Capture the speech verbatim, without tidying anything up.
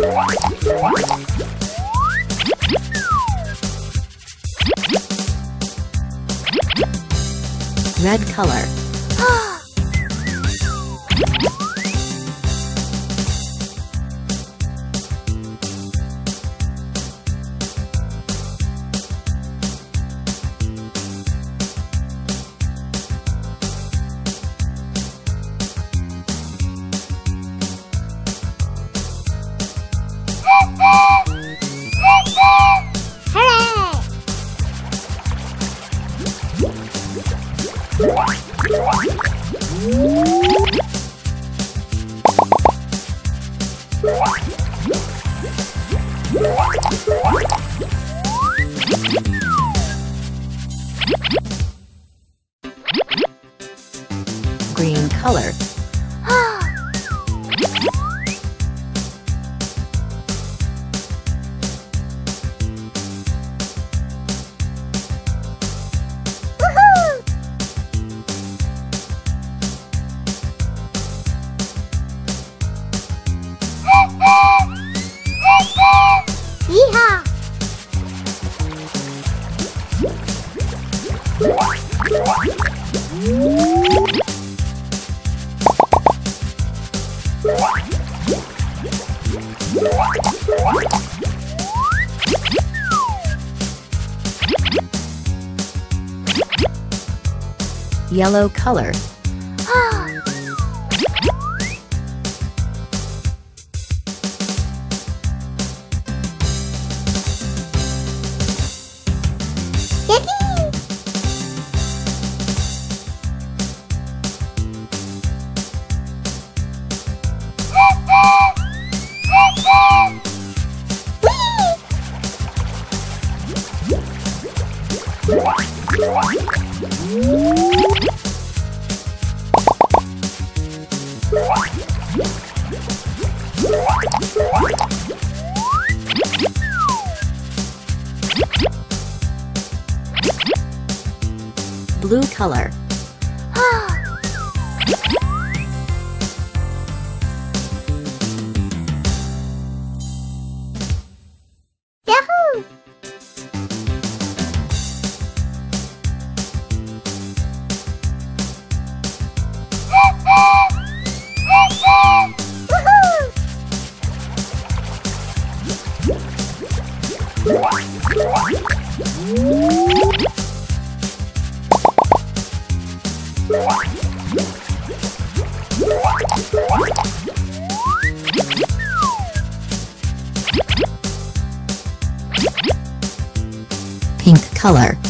Red color. Green color. Yellow color. Blue color. Pink color.